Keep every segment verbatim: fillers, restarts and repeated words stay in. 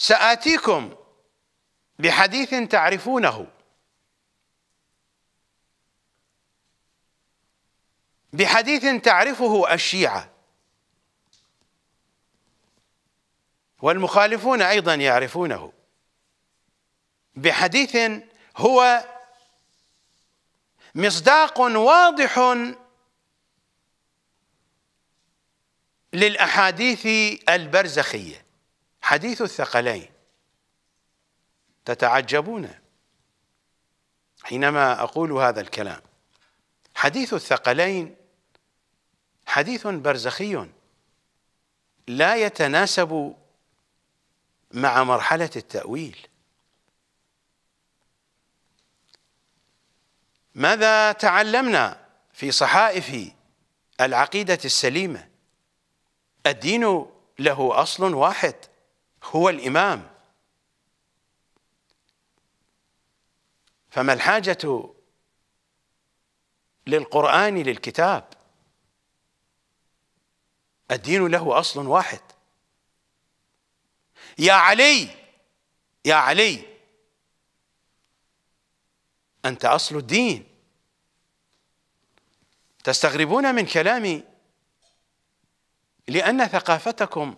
سآتيكم بحديث تعرفونه، بحديث تعرفه الشيعة والمخالفون أيضا يعرفونه، بحديث هو مصداق واضح للأحاديث البرزخية، حديث الثقلين. تتعجبون حينما أقول هذا الكلام، حديث الثقلين حديث برزخي لا يتناسب مع مرحلة التأويل. ماذا تعلمنا في صحائف العقيدة السليمة؟ الدين له أصل واحد هو الإمام، فما الحاجة للقرآن للكتاب؟ الدين له أصل واحد. يا علي يا علي أنت أصل الدين. تستغربون من كلامي لأن ثقافتكم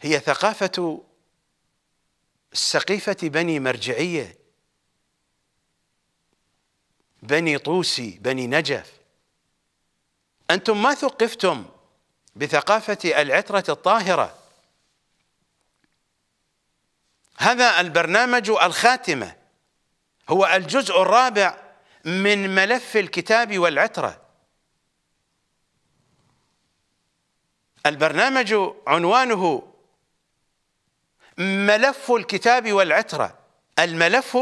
هي ثقافة سقيفة بني مرجعية، بني طوسي، بني نجف. أنتم ما ثقفتم بثقافة العترة الطاهرة. هذا البرنامج الخاتمة هو الجزء الرابع من ملف الكتاب والعترة. البرنامج عنوانه ملف الكتاب والعترة. الملف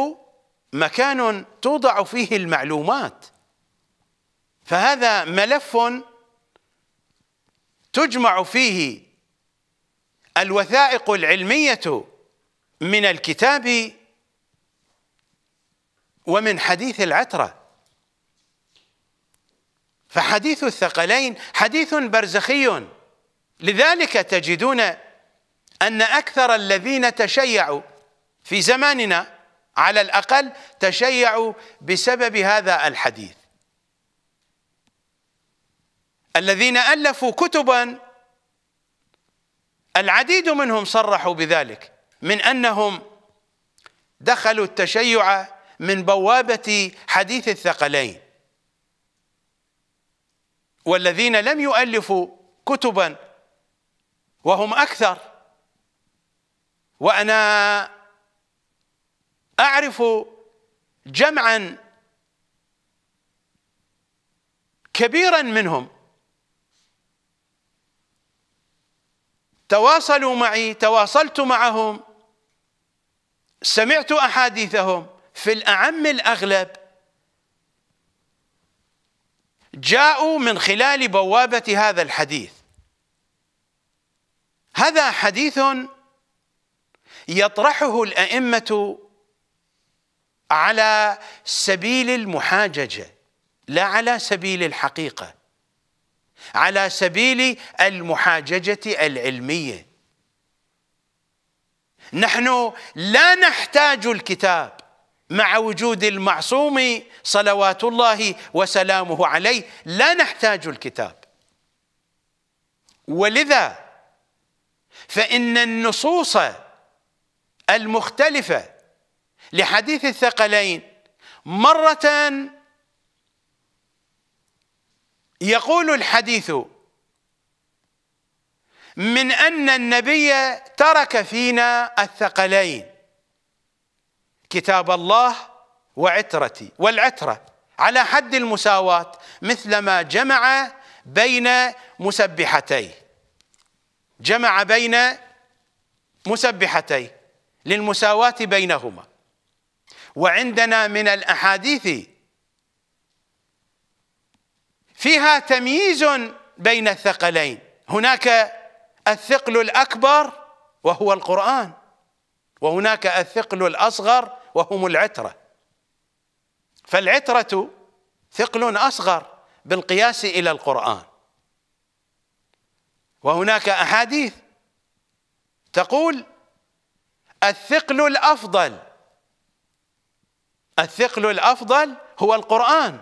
مكان توضع فيه المعلومات، فهذا ملف تجمع فيه الوثائق العلمية من الكتاب ومن حديث العترة. فحديث الثقلين حديث برزخي، لذلك تجدون أن أكثر الذين تشيعوا في زماننا على الأقل تشيعوا بسبب هذا الحديث. الذين ألفوا كتبا العديد منهم صرحوا بذلك، من أنهم دخلوا التشيع من بوابة حديث الثقلين. والذين لم يؤلفوا كتبا وهم أكثر، وأنا أعرف جمعا كبيرا منهم تواصلوا معي، تواصلت معهم، سمعت أحاديثهم، في الأعم الأغلب جاءوا من خلال بوابة هذا الحديث. هذا حديث يطرحه الأئمة على سبيل المحاججة لا على سبيل الحقيقة، على سبيل المحاججة العلمية. نحن لا نحتاج الكتاب مع وجود المعصوم صلوات الله وسلامه عليه، لا نحتاج الكتاب، ولذا فإن النصوص المختلفة لحديث الثقلين مرة يقول الحديث من أن النبي ترك فينا الثقلين، كتاب الله وعترتي، والعترة على حد المساواة مثلما جمع بين مسبحتيه، جمع بين مسبحتيه للمساواة بينهما. وعندنا من الأحاديث فيها تمييز بين الثقلين، هناك الثقل الأكبر وهو القرآن، وهناك الثقل الأصغر وهم العترة. فالعترة ثقل أصغر بالقياس إلى القرآن. وهناك أحاديث تقول الثقل الأفضل، الثقل الأفضل هو القرآن،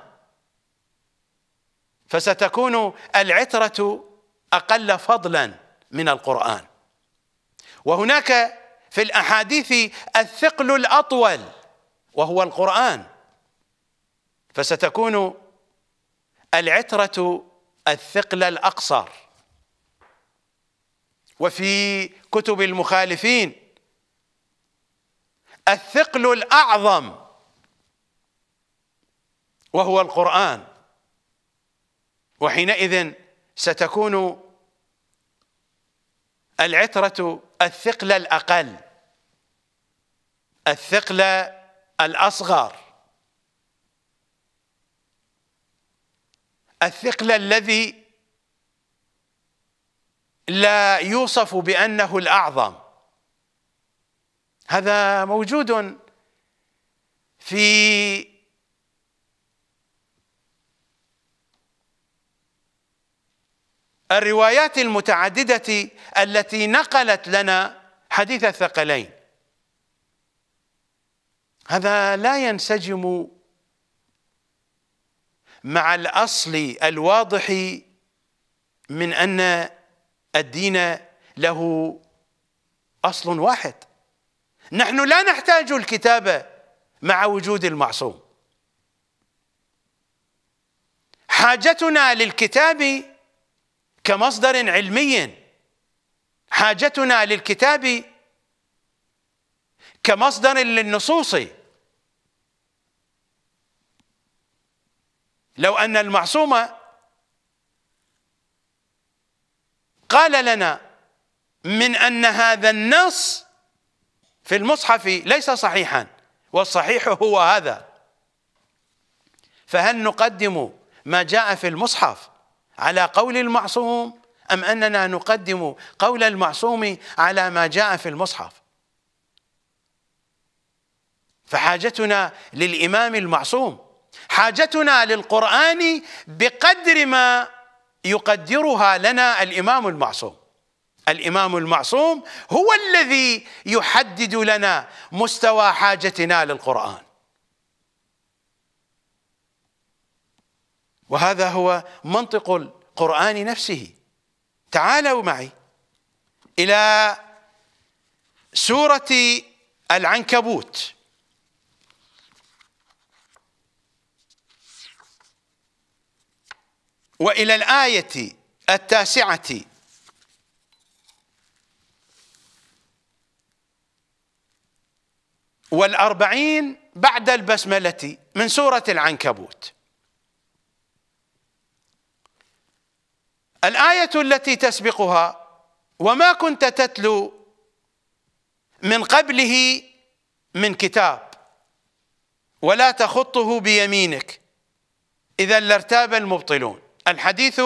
فستكون العترة أقل فضلا من القرآن. وهناك في الأحاديث الثقل الأطول وهو القرآن، فستكون العترة الثقل الأقصر. وفي كتب المخالفين الثقل الأعظم وهو القرآن، وحينئذ ستكون العترة الثقل الأقل، الثقل الأصغر، الثقل الذي لا يوصف بأنه الأعظم. هذا موجود في الروايات المتعددة التي نقلت لنا حديث الثقلين. هذا لا ينسجم مع الأصل الواضح من أن الدين له أصل واحد. نحن لا نحتاج الكتابة مع وجود المعصوم، حاجتنا للكتاب كمصدر علمي، حاجتنا للكتاب كمصدر للنصوص. لو أن المعصوم قال لنا من أن هذا النص في المصحف ليس صحيحا والصحيح هو هذا، فهل نقدم ما جاء في المصحف على قول المعصوم أم أننا نقدم قول المعصوم على ما جاء في المصحف؟ فحاجتنا للإمام المعصوم، حاجتنا للقرآن بقدر ما يقدرها لنا الإمام المعصوم. الإمام المعصوم هو الذي يحدد لنا مستوى حاجتنا للقرآن، وهذا هو منطق القرآن نفسه. تعالوا معي إلى سورة العنكبوت. وإلى الآية التاسعة والأربعين بعد البسملة من سورة العنكبوت. الآية التي تسبقها وما كنت تتلو من قبله من كتاب ولا تخطه بيمينك إذا لارتاب المبطلون. الحديث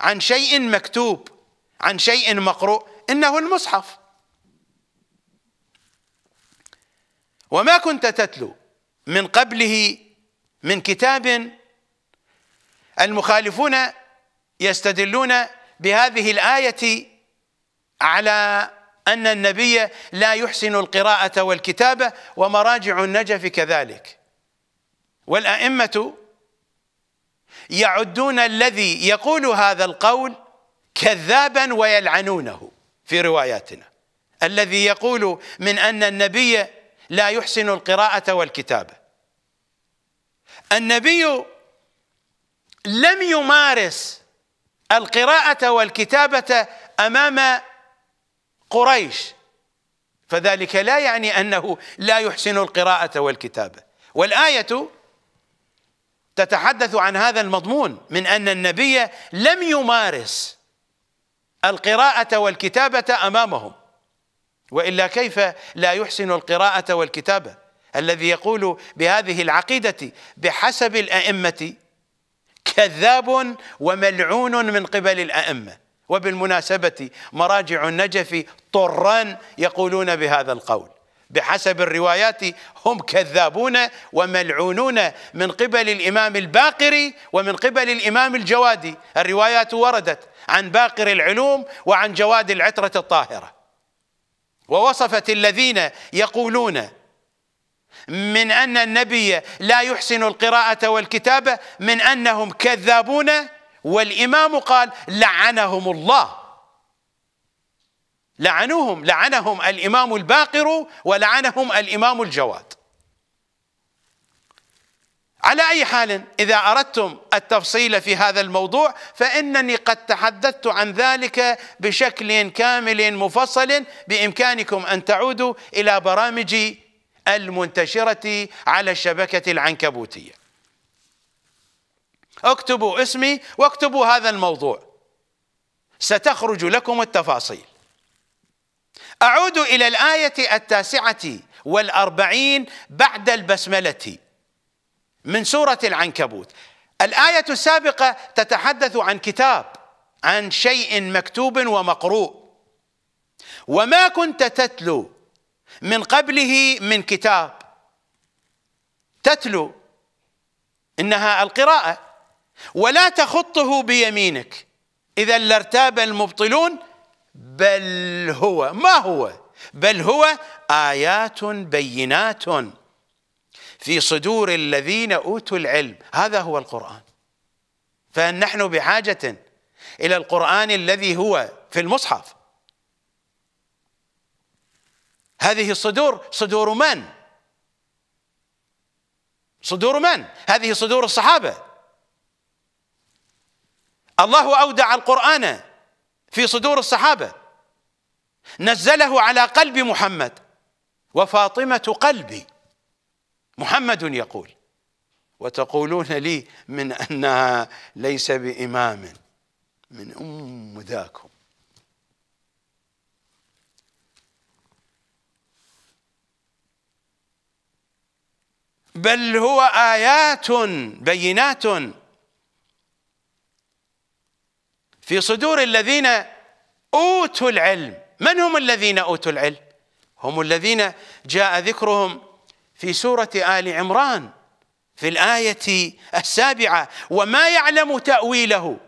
عن شيء مكتوب، عن شيء مقروء، إنه المصحف. وما كنت تتلو من قبله من كتاب. المخالفون يستدلون بهذه الآية على أن النبي لا يحسن القراءة والكتابة، ومراجع النجف كذلك، والأئمة يعدون الذي يقول هذا القول كذابا ويلعنونه في رواياتنا. الذي يقول من أن النبي لا يحسن القراءة والكتابة، النبي لم يمارس القراءة والكتابة أمام قريش، فذلك لا يعني أنه لا يحسن القراءة والكتابة. والآية تتحدث عن هذا المضمون من أن النبي لم يمارس القراءة والكتابة أمامهم، وإلا كيف لا يحسن القراءة والكتابة؟ الذي يقول بهذه العقيدة بحسب الأئمة كذاب وملعون من قبل الأئمة. وبالمناسبة مراجع النجف طرا يقولون بهذا القول، بحسب الروايات هم كذابون وملعونون من قبل الإمام الباقري ومن قبل الإمام الجوادي. الروايات وردت عن باقر العلوم وعن جواد العترة الطاهرة، ووصفت الذين يقولون من أن النبي لا يحسن القراءة والكتابة من أنهم كذابون، والإمام قال لعنهم الله، لعنوهم، لعنهم الإمام الباقر ولعنهم الإمام الجواد. على أي حال، إذا أردتم التفصيل في هذا الموضوع فإنني قد تحدثت عن ذلك بشكل كامل مفصل، بإمكانكم أن تعودوا إلى برامجي المنتشرة على الشبكة العنكبوتية. اكتبوا اسمي واكتبوا هذا الموضوع، ستخرج لكم التفاصيل. أعود إلى الآية التاسعة والأربعين بعد البسملة من سورة العنكبوت. الآية السابقة تتحدث عن كتاب، عن شيء مكتوب ومقروء، وما كنت تتلو من قبله من كتاب. تتلو، إنها القراءة، ولا تخطه بيمينك إذا لارتاب المبطلون، بل هو، ما هو، بل هو آيات بينات في صدور الذين أوتوا العلم. هذا هو القرآن، فنحن بحاجة إلى القرآن الذي هو في المصحف. هذه الصدور صدور من؟ صدور من؟ هذه صدور الصحابة. الله أودع القرآن في صدور الصحابة، نزله على قلب محمد، وفاطمة قلبي. محمد يقول: وتقولون لي من أنها ليس بإمام، من أم ذاكم. بل هو آيات بينات في صدور الذين أوتوا العلم. من هم الذين أوتوا العلم؟ هم الذين جاء ذكرهم في سورة آل عمران في الآية السابعة: وما يعلم تأويله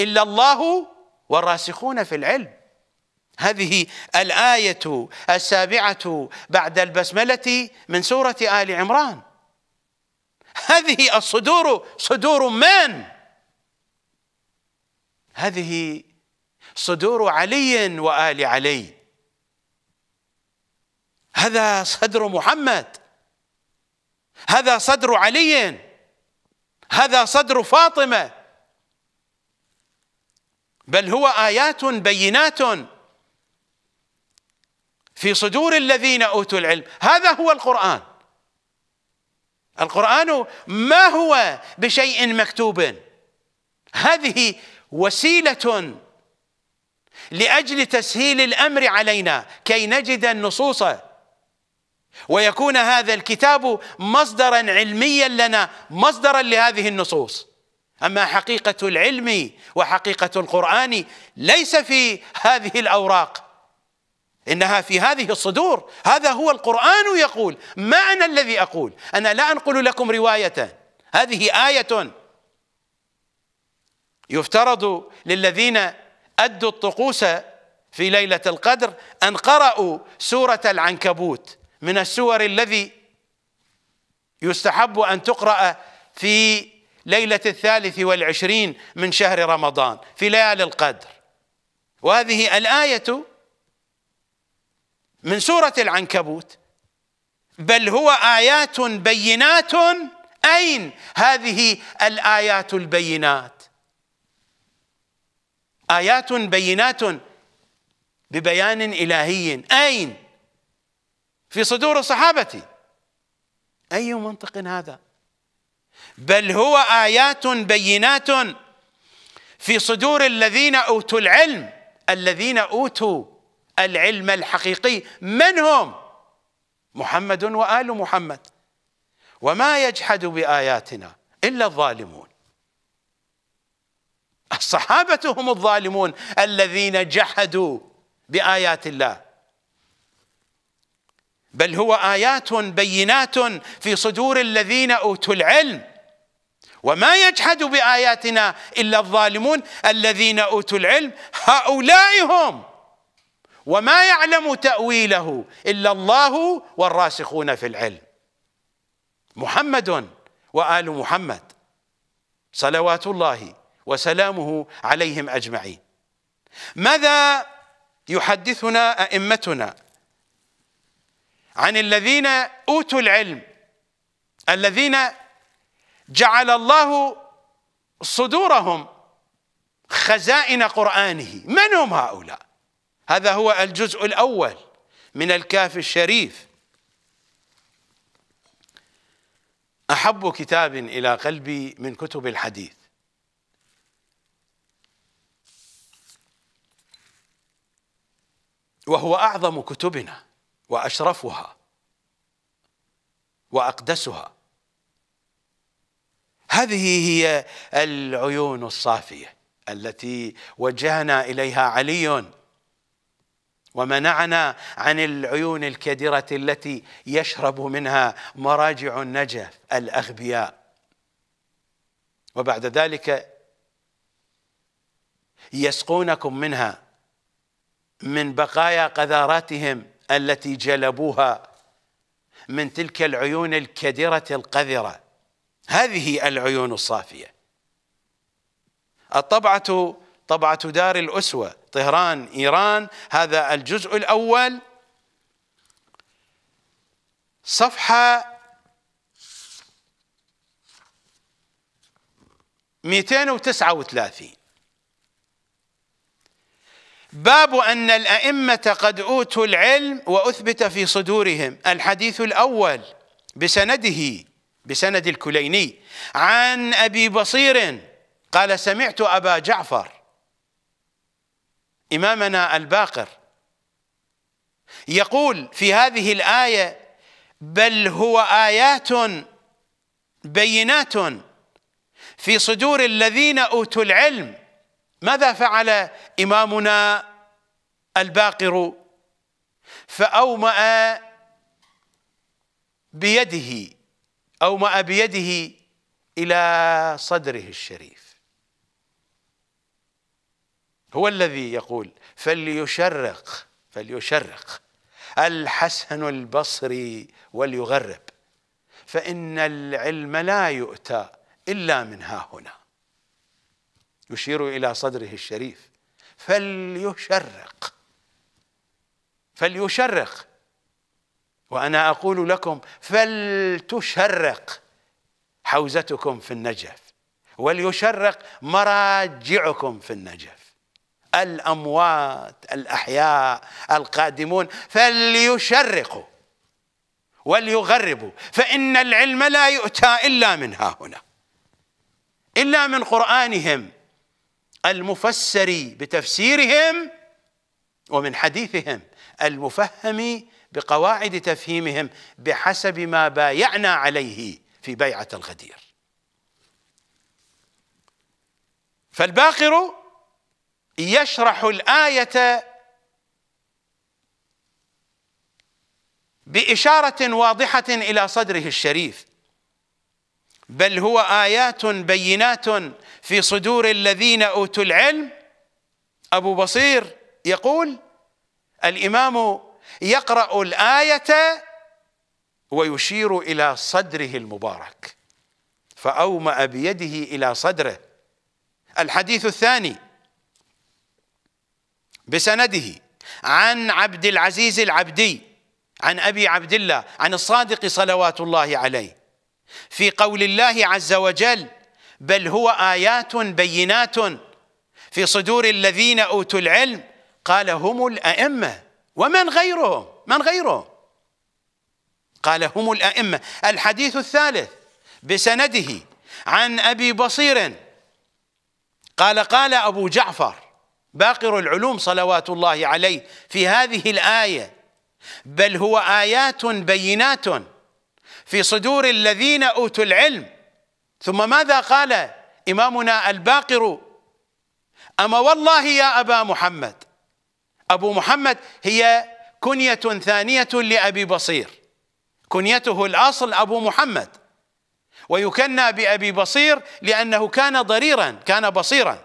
إلا الله والراسخون في العلم. هذه الآية السابعة بعد البسملة من سورة آل عمران. هذه الصدور صدور من؟ هذه صدور علي وآل علي. هذا صدر محمد، هذا صدر علي، هذا صدر فاطمة. بل هو آيات بينات في صدور الذين أوتوا العلم. هذا هو القرآن. القرآن ما هو بشيء مكتوب، هذه وسيلة لأجل تسهيل الأمر علينا كي نجد النصوص، ويكون هذا الكتاب مصدرا علميا لنا، مصدرا لهذه النصوص. أما حقيقة العلم وحقيقة القرآن ليس في هذه الأوراق، إنها في هذه الصدور. هذا هو القرآن يقول، ما أنا الذي أقول، أنا لا أنقل لكم رواية، هذه آية. يفترض للذين أدوا الطقوس في ليلة القدر أن قرأوا سورة العنكبوت، من السور الذي يستحب أن تقرأ في ليلة الثالث والعشرين من شهر رمضان في ليالي القدر. وهذه الآية من سورة العنكبوت: بل هو آيات بينات. أين هذه الآيات البينات؟ آيات بينات ببيان إلهي، أين؟ في صدور الصحابة. أي منطق هذا؟ بل هو آيات بينات في صدور الذين أوتوا العلم. الذين أوتوا العلم الحقيقي من هم؟ محمد وآل محمد. وما يجحد بآياتنا إلا الظالمون. الصحابة هم الظالمون الذين جحدوا بآيات الله. بل هو آيات بينات في صدور الذين أوتوا العلم، وما يجحد بآياتنا إلا الظالمون. الذين أوتوا العلم هؤلاء هم وما يعلم تأويله إلا الله والراسخون في العلم. محمد وآل محمد صلوات الله وسلامه عليهم أجمعين. ماذا يحدثنا أئمتنا عن الذين أوتوا العلم الذين جعل الله صدورهم خزائن قرآنه؟ من هم هؤلاء؟ هذا هو الجزء الأول من الكافي الشريف. أحب كتاب إلى قلبي من كتب الحديث، وهو أعظم كتبنا وأشرفها وأقدسها. هذه هي العيون الصافية التي وجهنا إليها علي ومنعنا عن العيون الكدرة التي يشرب منها مراجع النجف الأغبياء. وبعد ذلك يسقونكم منها من بقايا قذاراتهم التي جلبوها من تلك العيون الكدرة القذرة. هذه العيون الصافية. الطبعة طبعة دار الأسوة طهران إيران، هذا الجزء الأول صفحة مئتين وتسعة وثلاثين. باب أن الأئمة قد أوتوا العلم وأثبت في صدورهم. الحديث الأول بسنده بسند الكليني عن أبي بصير قال سمعت أبا جعفر إمامنا الباقر يقول في هذه الآية بل هو آيات بينات في صدور الذين أوتوا العلم. ماذا فعل إمامنا الباقر؟ فأومأ بيده أومأ بيده إلى صدره الشريف. هو الذي يقول فليشرق فليشرق الحسن البصري وليغرب فإن العلم لا يؤتى إلا من هاهنا. يشير إلى صدره الشريف فليشرق فليشرق. وأنا أقول لكم فلتشرق حوزتكم في النجف وليشرق مراجعكم في النجف، الأموات الأحياء القادمون فليشرقوا وليغربوا فإن العلم لا يؤتى إلا من هاهنا، إلا من قرآنهم المفسر بتفسيرهم ومن حديثهم المفهم بقواعد تفهيمهم بحسب ما بايعنا عليه في بيعة الغدير. فالباقر يشرح الآية بإشارة واضحة إلى صدره الشريف بل هو آيات بينات في صدور الذين أوتوا العلم. أبو بصير يقول الإمام يقرأ الآية ويشير إلى صدره المبارك فأومأ بيده إلى صدره. الحديث الثاني بسنده عن عبد العزيز العبدي عن أبي عبد الله عن الصادق صلوات الله عليه في قول الله عز وجل بل هو آيات بينات في صدور الذين أوتوا العلم قال هم الأئمة ومن غيرهم من غيرهم قال هم الأئمة. الحديث الثالث بسنده عن أبي بصير قال قال أبو جعفر باقر العلوم صلوات الله عليه في هذه الآية بل هو آيات بينات في صدور الذين أوتوا العلم. ثم ماذا قال إمامنا الباقر؟ أما والله يا أبا محمد. أبو محمد هي كنية ثانية لأبي بصير، كنيته الأصل أبو محمد ويكنى بأبي بصير لأنه كان ضريرا كان بصيرا.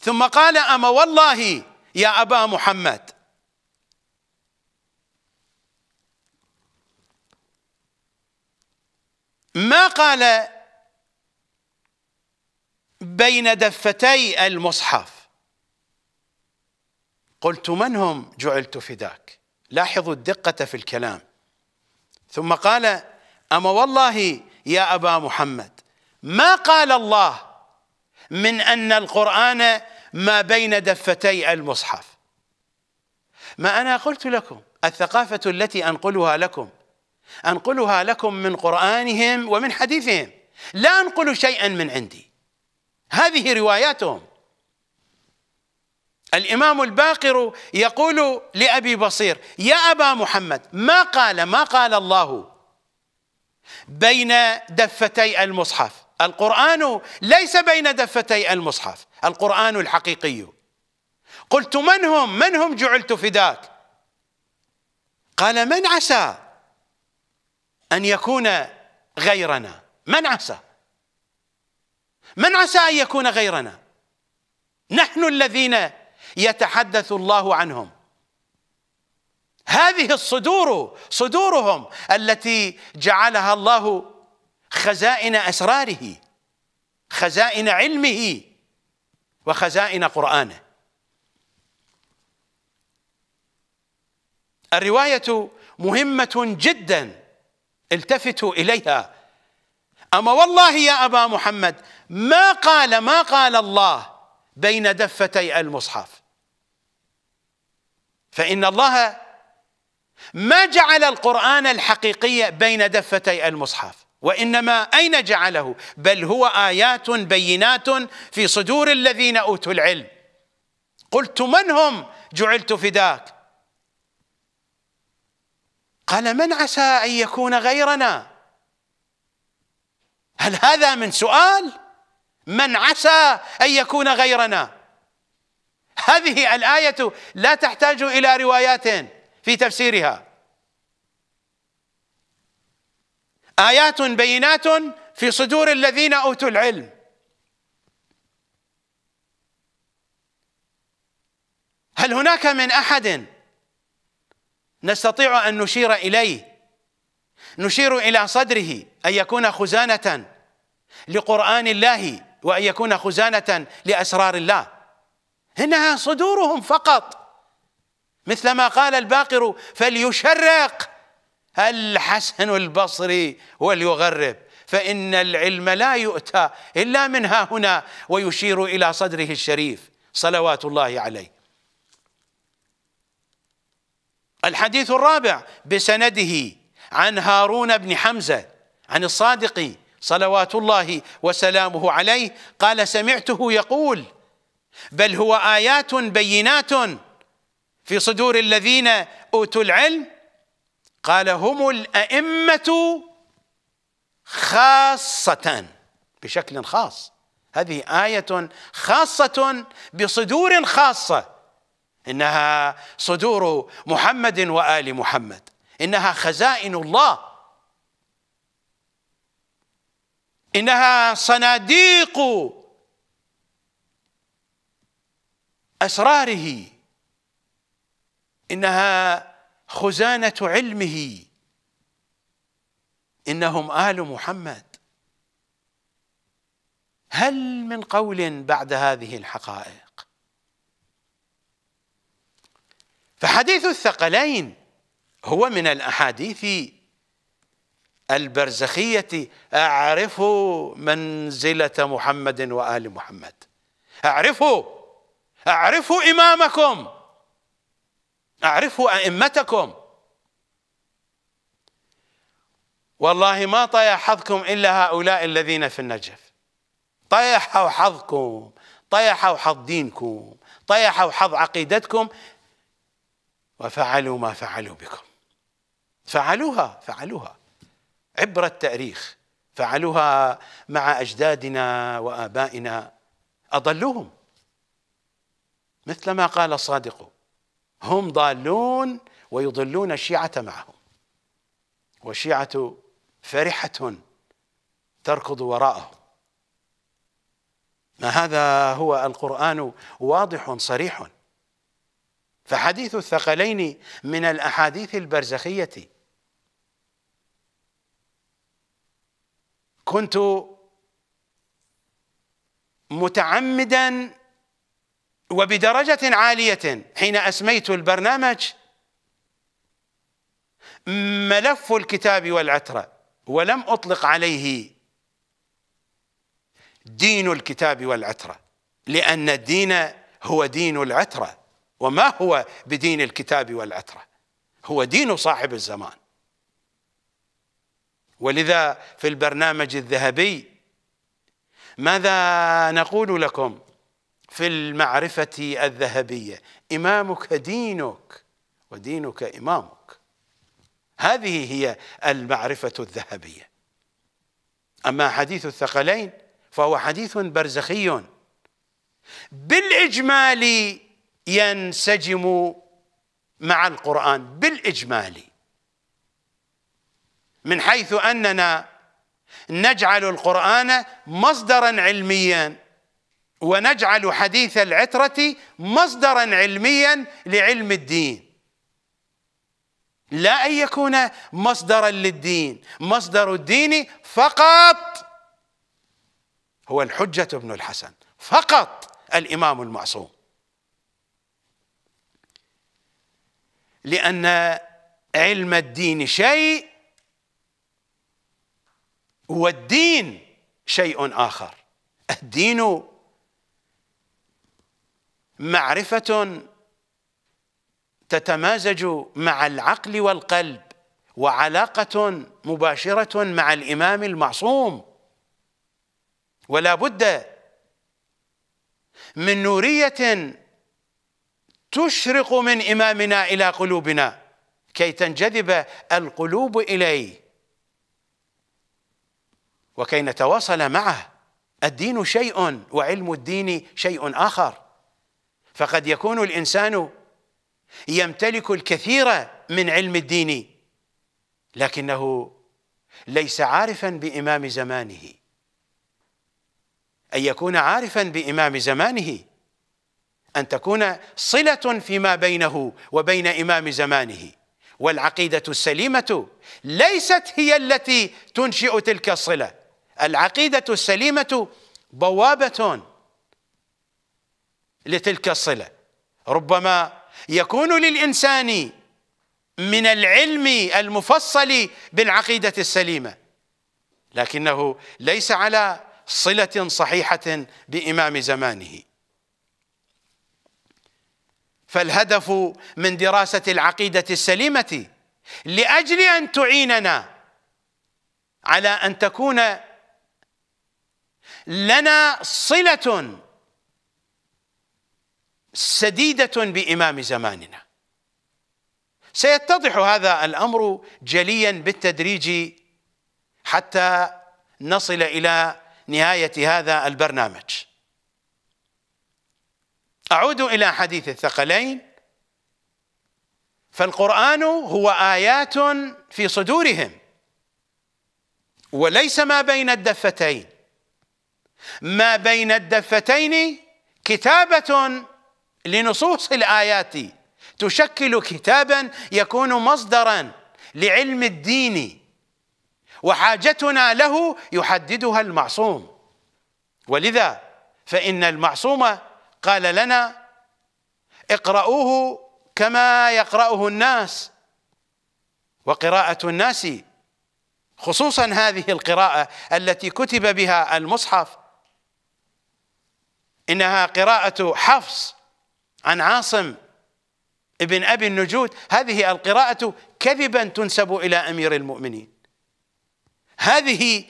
ثم قال أما والله يا أبا محمد. ما قال بين دفتي المصحف. قلت من هم؟ جعلت فداك. لاحظوا الدقة في الكلام. ثم قال أما والله يا أبا محمد ما قال الله من أن القرآن ما بين دفتي المصحف. ما أنا قلت لكم الثقافة التي أنقلها لكم أنقلها لكم من قرآنهم ومن حديثهم، لا أنقل شيئا من عندي، هذه رواياتهم. الإمام الباقر يقول لأبي بصير يا أبا محمد ما قال ما قال الله بين دفتي المصحف. القرآن ليس بين دفتي المصحف، القرآن الحقيقي. قلت من هم؟ من هم جعلت فداك؟ قال من عسى أن يكون غيرنا. من عسى؟ من عسى أن يكون غيرنا؟ نحن الذين يتحدث الله عنهم. هذه الصدور صدورهم التي جعلها الله خزائن أسراره، خزائن علمه، وخزائن قرآنه. الرواية مهمة جدا، التفتوا إليها. أما والله يا أبا محمد ما قال ما قال الله بين دفتي المصحف. فإن الله ما جعل القرآن الحقيقي بين دفتي المصحف، وإنما أين جعله؟ بل هو آيات بينات في صدور الذين أوتوا العلم. قلت من هم جعلت فداك؟ قال من عسى أن يكون غيرنا. هل هذا من سؤال؟ من عسى أن يكون غيرنا. هذه الآية لا تحتاج إلى روايات في تفسيرها، آيات بينات في صدور الذين أوتوا العلم. هل هناك من أحد نستطيع أن نشير إليه، نشير إلى صدره أن يكون خزانة لقرآن الله وأن يكون خزانة لأسرار الله؟ إنها صدورهم فقط، مثلما قال الباقر فليشرق الحسن البصري وليغرب فإن العلم لا يؤتى إلا من ها هنا، ويشير إلى صدره الشريف صلوات الله عليه. الحديث الرابع بسنده عن هارون بن حمزة عن الصادق صلوات الله وسلامه عليه قال سمعته يقول بل هو آيات بينات في صدور الذين أوتوا العلم. قال هم الأئمة خاصة، بشكل خاص، هذه آية خاصة بصدور خاصة، إنها صدور محمد وآل محمد، إنها خزائن الله، إنها صناديق أسراره، إنها خزانة علمه، إنهم آل محمد. هل من قول بعد هذه الحقائق؟ فحديث الثقلين هو من الأحاديث البرزخية. أعرفوا منزلة محمد وآل محمد، أعرفوا أعرفوا إمامكم، أعرفوا أئمتكم. والله ما طيح حظكم إلا هؤلاء الذين في النجف. طيحوا حظكم، طيحوا حظ دينكم، طيحوا حظ عقيدتكم، وفعلوا ما فعلوا بكم. فعلوها فعلوها عبر التاريخ، فعلوها مع أجدادنا وآبائنا، أضلوهم مثل ما قال الصادق هم ضالون ويضلون الشيعة معهم، والشيعة فرحة تركض وراءهم. ما هذا هو القرآن، واضح صريح. فحديث الثقلين من الأحاديث البرزخية. كنت متعمدا وبدرجة عالية حين أسميت البرنامج ملف الكتاب والعترة، ولم أطلق عليه دين الكتاب والعترة، لأن الدين هو دين العترة، وما هو بدين الكتاب والعترة، هو دين صاحب الزمان. ولذا في البرنامج الذهبي ماذا نقول لكم في المعرفة الذهبية؟ إمامك دينك ودينك إمامك، هذه هي المعرفة الذهبية. أما حديث الثقلين فهو حديث برزخي بالإجمال ينسجم مع القرآن، بالإجمال، من حيث أننا نجعل القرآن مصدرا علميا، ونجعل حديث العترة مصدرا علميا لعلم الدين، لا أن يكون مصدرا للدين. مصدر الدين فقط هو الحجة بن الحسن، فقط الإمام المعصوم، لأن علم الدين شيء والدين شيء آخر. الدين معرفة تتمازج مع العقل والقلب، وعلاقة مباشرة مع الإمام المعصوم، ولا بد من نورية تشرق من إمامنا إلى قلوبنا كي تنجذب القلوب إليه وكي نتواصل معه. الدين شيء وعلم الدين شيء آخر. فقد يكون الإنسان يمتلك الكثير من علم الدين لكنه ليس عارفا بإمام زمانه. أن يكون عارفا بإمام زمانه أن تكون صلة فيما بينه وبين إمام زمانه، والعقيدة السليمة ليست هي التي تنشئ تلك الصلة. العقيدة السليمة بوابة لتلك الصلة. ربما يكون للإنسان من العلم المفصل بالعقيدة السليمة لكنه ليس على صلة صحيحة بإمام زمانه. فالهدف من دراسة العقيدة السليمة لأجل أن تعيننا على أن تكون لنا صلة سديدة بإمام زماننا. سيتضح هذا الأمر جليا بالتدريج حتى نصل إلى نهاية هذا البرنامج. أعود إلى حديث الثقلين. فالقرآن هو آيات في صدورهم وليس ما بين الدفتين. ما بين الدفتين كتابة لنصوص الآيات، تشكل كتابا يكون مصدرا لعلم الدين، وحاجتنا له يحددها المعصوم. ولذا فإن المعصوم قال لنا اقرأوه كما يقرأه الناس، وقراءة الناس خصوصا هذه القراءة التي كتب بها المصحف إنها قراءة حفص عن عاصم ابن أبي النجود، هذه القراءة كذبا تنسب إلى أمير المؤمنين. هذه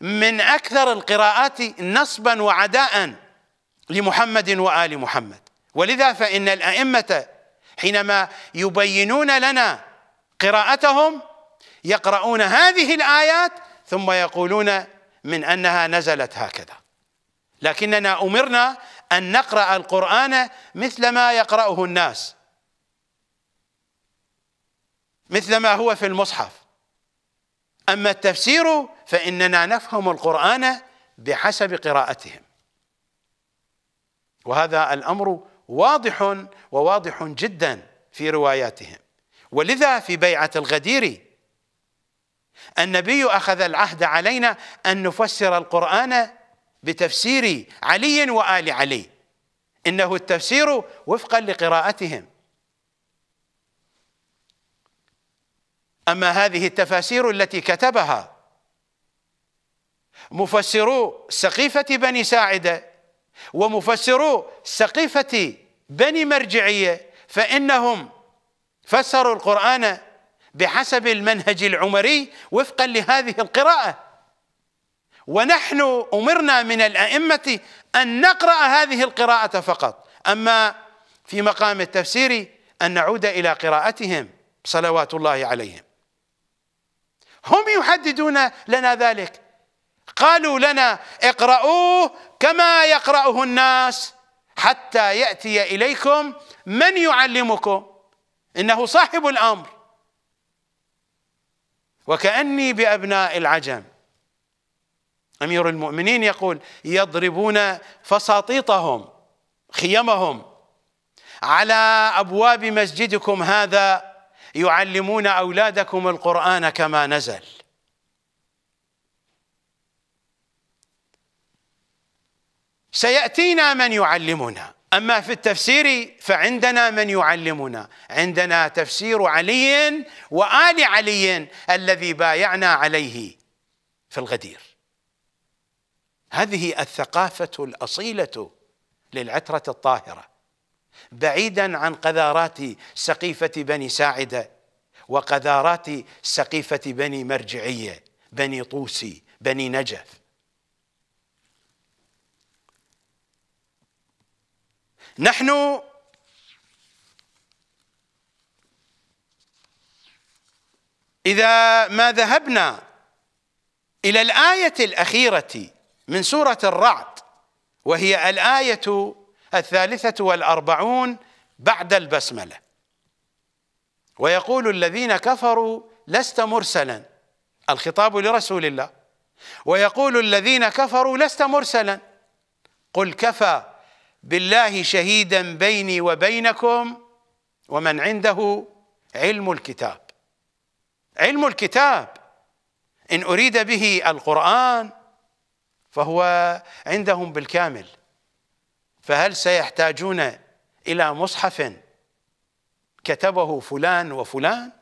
من أكثر القراءات نصبا وعداء لمحمد وآل محمد. ولذا فإن الأئمة حينما يبينون لنا قراءتهم يقرؤون هذه الآيات ثم يقولون من أنها نزلت هكذا، لكننا أمرنا أن نقرأ القرآن مثلما يقرأه الناس، مثلما هو في المصحف. أما التفسير فإننا نفهم القرآن بحسب قراءتهم، وهذا الأمر واضح وواضح جدا في رواياتهم. ولذا في بيعة الغدير النبي أخذ العهد علينا أن نفسر القرآن بتفسير علي وآل علي، إنه التفسير وفقا لقراءتهم. أما هذه التفاسير التي كتبها مفسرو سقيفة بني ساعدة ومفسرو سقيفة بني مرجعية فإنهم فسروا القرآن بحسب المنهج العمري وفقا لهذه القراءة، ونحن أمرنا من الأئمة أن نقرأ هذه القراءة فقط، أما في مقام التفسير أن نعود إلى قراءتهم صلوات الله عليهم. هم يحددون لنا ذلك، قالوا لنا اقرأوه كما يقرأه الناس حتى يأتي إليكم من يعلمكم إنه صاحب الأمر. وكأني بأبناء العجم، أمير المؤمنين يقول يضربون فساطيطهم خيمهم على أبواب مسجدكم هذا يعلمون أولادكم القرآن كما نزل. سيأتينا من يعلمنا، أما في التفسير فعندنا من يعلمنا، عندنا تفسير علي وآل علي الذي بايعنا عليه في الغدير. هذه الثقافة الأصيلة للعترة الطاهرة، بعيدا عن قذارات سقيفة بني ساعدة وقذارات سقيفة بني مرجعية بني طوسي بني نجف. نحن إذا ما ذهبنا إلى الآية الأخيرة من سورة الرعد وهي الآية الثالثة والأربعون بعد البسملة، ويقول الذين كفروا لست مرسلا، الخطاب لرسول الله، ويقول الذين كفروا لست مرسلا قل كفى بالله شهيدا بيني وبينكم ومن عنده علم الكتاب. علم الكتاب إن أريد به القرآن فهو عندهم بالكامل، فهل سيحتاجون إلى مصحف كتبه فلان وفلان؟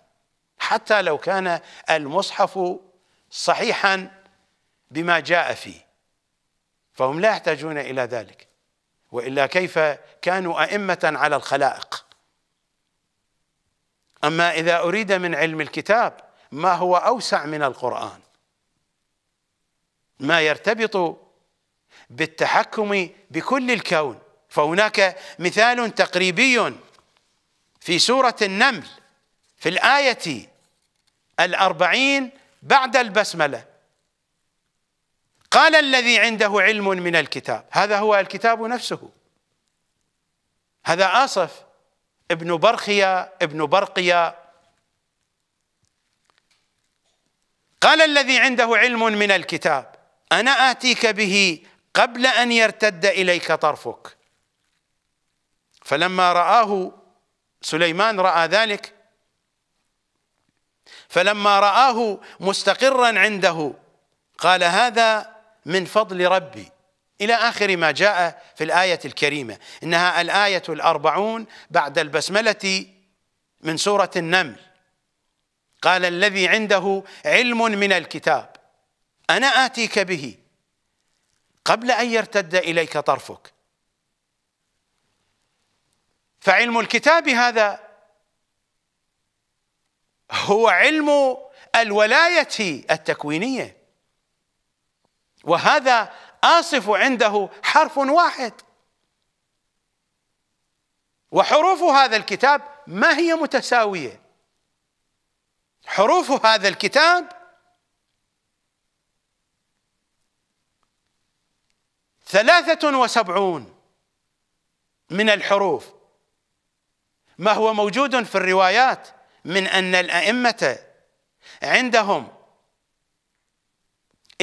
حتى لو كان المصحف صحيحا بما جاء فيه فهم لا يحتاجون إلى ذلك، وإلا كيف كانوا أئمة على الخلائق؟ أما إذا أريد من علم الكتاب ما هو أوسع من القرآن، ما يرتبط بالتحكم بكل الكون. فهناك مثال تقريبي في سورة النمل في الآية الأربعين بعد البسملة، قال الذي عنده علم من الكتاب، هذا هو الكتاب نفسه، هذا آصف ابن برخيا ابن برقيا، قال الذي عنده علم من الكتاب أنا آتيك به قبل أن يرتد إليك طرفك. فلما رآه سليمان رأى ذلك، فلما رآه مستقرا عنده قال هذا من فضل ربي، إلى آخر ما جاء في الآية الكريمة، إنها الآية الأربعون بعد البسملة من سورة النمل. قال الذي عنده علم من الكتاب أنا آتيك به قبل أن يرتد إليك طرفك. فعلم الكتاب هذا هو علم الولاية التكوينية، وهذا آصف عنده حرف واحد، وحروف هذا الكتاب ما هي متساوية، حروف هذا الكتاب ثلاثة وسبعون من الحروف، ما هو موجود في الروايات من أن الأئمة عندهم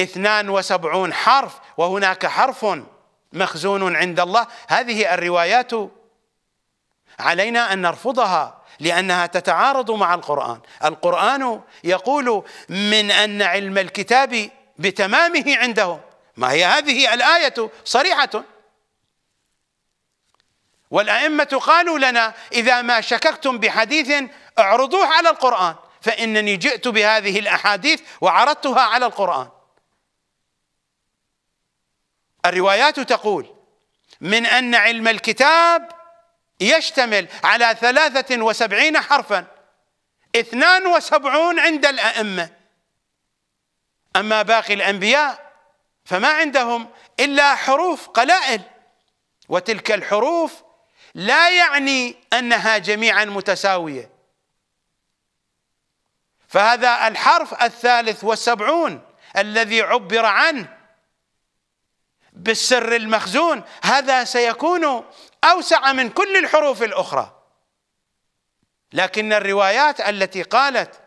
اثنان وسبعون حرف وهناك حرف مخزون عند الله. هذه الروايات علينا أن نرفضها لأنها تتعارض مع القرآن. القرآن يقول من أن علم الكتاب بتمامه عندهم، ما هي هذه الآية صريحة. والأئمة قالوا لنا إذا ما شككتم بحديث اعرضوه على القرآن، فإنني جئت بهذه الأحاديث وعرضتها على القرآن. الروايات تقول من أن علم الكتاب يشتمل على ثلاثة وسبعين حرفا، اثنان وسبعون عند الأئمة، أما باقي الأنبياء فما عندهم إلا حروف قلائل، وتلك الحروف لا يعني أنها جميعا متساوية. فهذا الحرف الثالث والسبعون الذي عبر عنه بالسر المخزون هذا سيكون أوسع من كل الحروف الأخرى، لكن الروايات التي قالت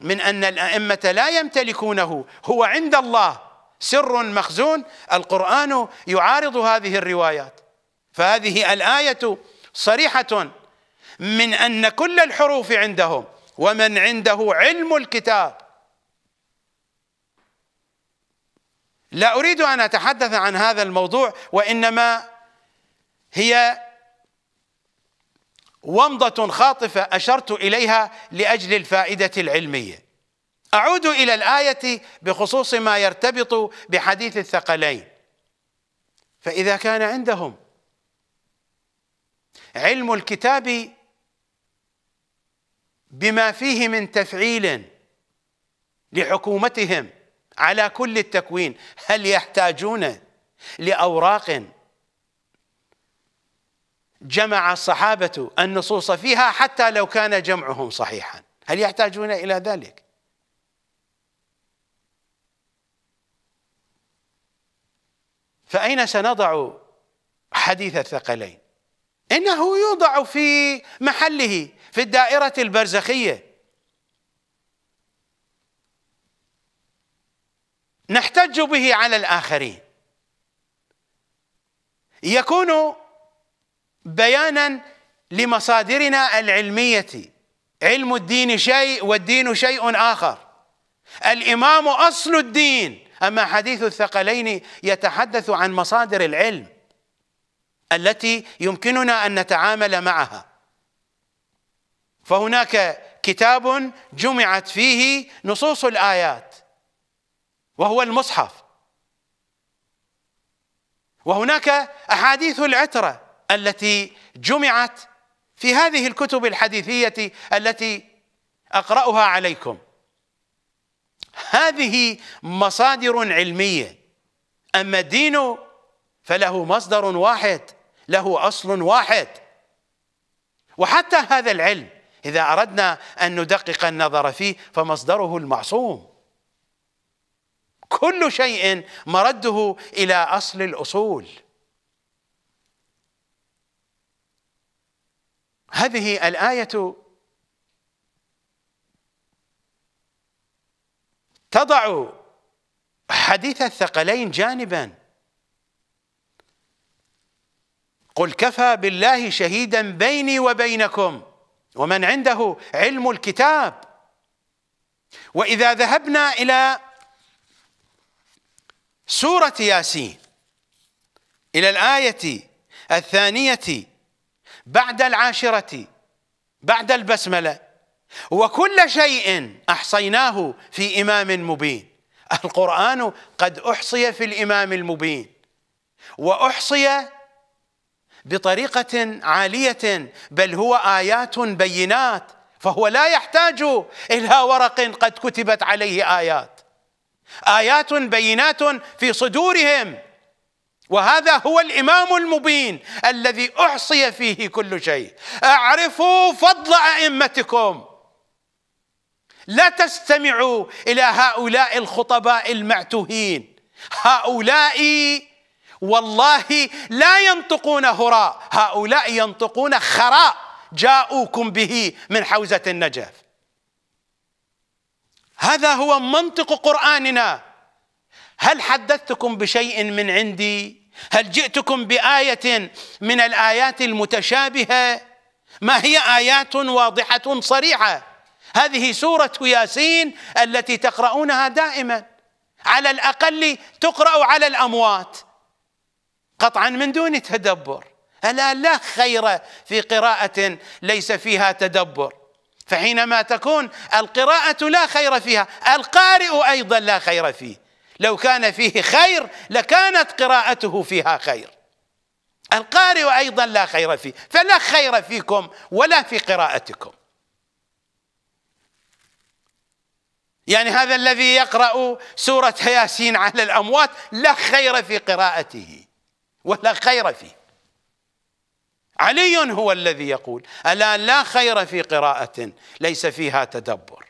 من أن الأئمة لا يمتلكونه هو عند الله سر مخزون، القرآن يعارض هذه الروايات. فهذه الآية صريحة من أن كل الحروف عندهم، ومن عنده علم الكتاب. لا أريد أن أتحدث عن هذا الموضوع، وإنما هي ومضة خاطفة أشرت إليها لأجل الفائدة العلمية. أعود إلى الآية بخصوص ما يرتبط بحديث الثقلين. فإذا كان عندهم علم الكتاب بما فيه من تفعيل لحكومتهم على كل التكوين، هل يحتاجون لأوراق جمع الصحابة النصوص فيها حتى لو كان جمعهم صحيحا؟ هل يحتاجون إلى ذلك؟ فأين سنضع حديث الثقلين؟ إنه يوضع في محله في الدائرة البرزخية. نحتج به على الآخرين، يكون بيانا لمصادرنا العلمية. علم الدين شيء والدين شيء آخر، الإمام أصل الدين. أما حديث الثقلين يتحدث عن مصادر العلم التي يمكننا أن نتعامل معها. فهناك كتاب جمعت فيه نصوص الآيات وهو المصحف، وهناك أحاديث العترة التي جمعت في هذه الكتب الحديثية التي أقرأها عليكم. هذه مصادر علمية. أما الدين فله مصدر واحد، له أصل واحد. وحتى هذا العلم إذا أردنا أن ندقق النظر فيه فمصدره المعصوم. كل شيء مرده إلى أصل الأصول. هذه الآية تضع حديث الثقلين جانبا. قل كفى بالله شهيدا بيني وبينكم ومن عنده علم الكتاب. وإذا ذهبنا إلى سورة ياسين إلى الآية الثانية بعد العاشرة بعد البسملة، وكل شيء أحصيناه في إمام مبين. القرآن قد أحصي في الإمام المبين، وأحصي بطريقة عالية، بل هو آيات بينات، فهو لا يحتاج إلى ورق قد كتبت عليه آيات، آيات بينات في صدورهم. وهذا هو الإمام المبين الذي أحصي فيه كل شيء. أعرفوا فضل أئمتكم، لا تستمعوا إلى هؤلاء الخطباء المعتوهين. هؤلاء والله لا ينطقون هراء، هؤلاء ينطقون خراء جاءوكم به من حوزة النجف. هذا هو منطق قرآننا. هل حدثتكم بشيء من عندي؟ هل جئتكم بآية من الآيات المتشابهة؟ ما هي آيات واضحة صريحة. هذه سورة ياسين التي تقرؤونها دائما، على الأقل تقرأ على الأموات قطعا من دون تدبر. ألا لا خير في قراءة ليس فيها تدبر، فحينما تكون القراءة لا خير فيها، القارئ أيضا لا خير فيه. لو كان فيه خير لكانت قراءته فيها خير، القارئ أيضا لا خير فيه، فلا خير فيكم ولا في قراءتكم. يعني هذا الذي يقرأ سورة ياسين على الأموات لا خير في قراءته ولا خير فيه. علي هو الذي يقول ألا لا خير في قراءة ليس فيها تدبر.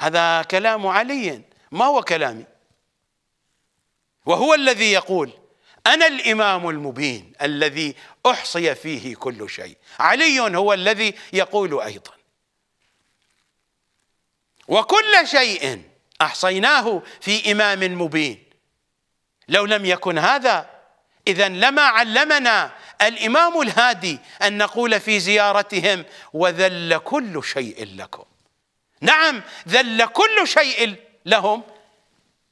هذا كلام علي، ما هو كلامي، وهو الذي يقول أنا الإمام المبين الذي أحصي فيه كل شيء. علي هو الذي يقول أيضا وكل شيء أحصيناه في إمام مبين. لو لم يكن هذا إذن لما علمنا الإمام الهادي أن نقول في زيارتهم وذل كل شيء لكم. نعم، ذل كل شيء لهم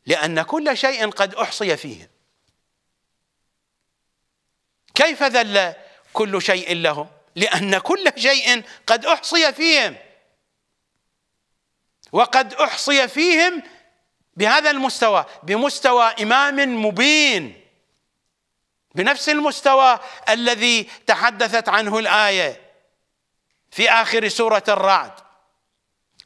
لأن كل شيء قد أحصي فيهم. كيف ذل كل شيء لهم؟ لأن كل شيء قد أحصي فيهم، وقد أحصي فيهم بهذا المستوى، بمستوى إمام مبين، بنفس المستوى الذي تحدثت عنه الآية في آخر سورة الرعد: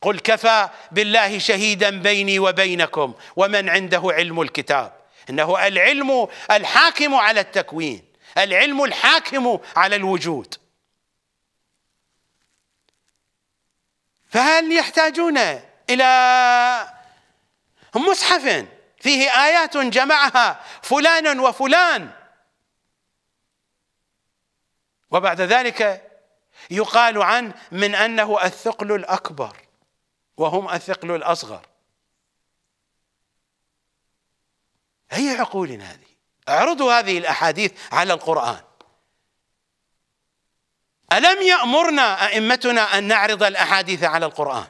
قل كفى بالله شهيدا بيني وبينكم ومن عنده علم الكتاب. إنه العلم الحاكم على التكوين، العلم الحاكم على الوجود. فهل يحتاجون إلى مصحف فيه آيات جمعها فلان وفلان وبعد ذلك يقال عنه من أنه الثقل الأكبر وهم الثقل الأصغر؟ أي عقول هذه؟ اعرضوا هذه الأحاديث على القرآن. ألم يأمرنا أئمتنا أن نعرض الأحاديث على القرآن؟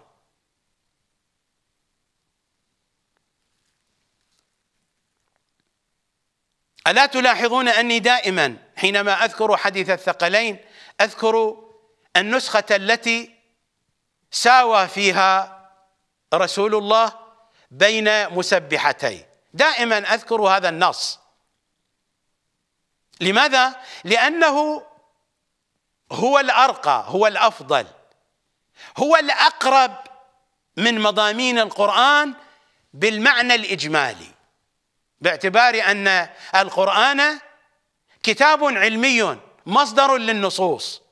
ألا تلاحظون أني دائما حينما أذكر حديث الثقلين أذكر النسخة التي ساوى فيها رسول الله بين مسبحتيه، دائما أذكر هذا النص. لماذا؟ لأنه هو الأرقى، هو الأفضل، هو الأقرب من مضامين القرآن بالمعنى الإجمالي، باعتبار أن القرآن كتاب علمي مصدر للنصوص.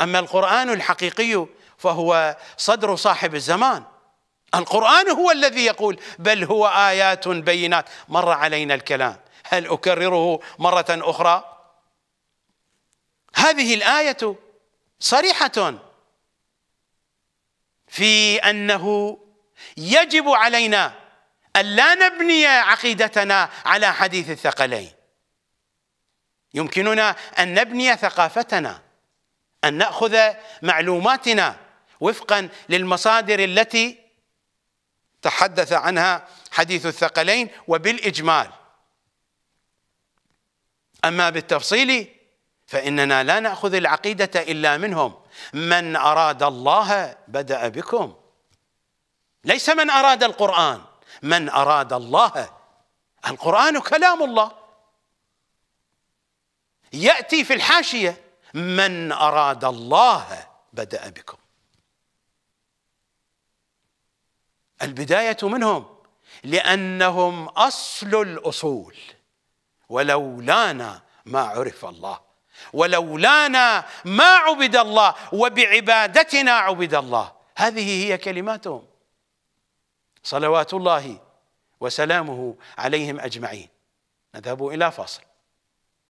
أما القرآن الحقيقي فهو صدر صاحب الزمان. القرآن هو الذي يقول بل هو آيات بينات. مر علينا الكلام، هل أكرره مرة أخرى؟ هذه الآية صريحة في أنه يجب علينا ألا نبني عقيدتنا على حديث الثقلين. يمكننا أن نبني ثقافتنا، أن نأخذ معلوماتنا وفقا للمصادر التي تحدث عنها حديث الثقلين وبالإجمال. أما بالتفصيل فإننا لا نأخذ العقيدة إلا منهم. من أراد الله بدأ بكم، ليس من أراد القرآن، من أراد الله. القرآن كلام الله. يأتي في الحاشية من أراد الله بدأ بكم. البداية منهم لأنهم أصل الأصول. ولولانا ما عرف الله، ولولانا ما عبد الله، وبعبادتنا عبد الله. هذه هي كلماتهم صلوات الله وسلامه عليهم أجمعين. نذهب إلى فاصل.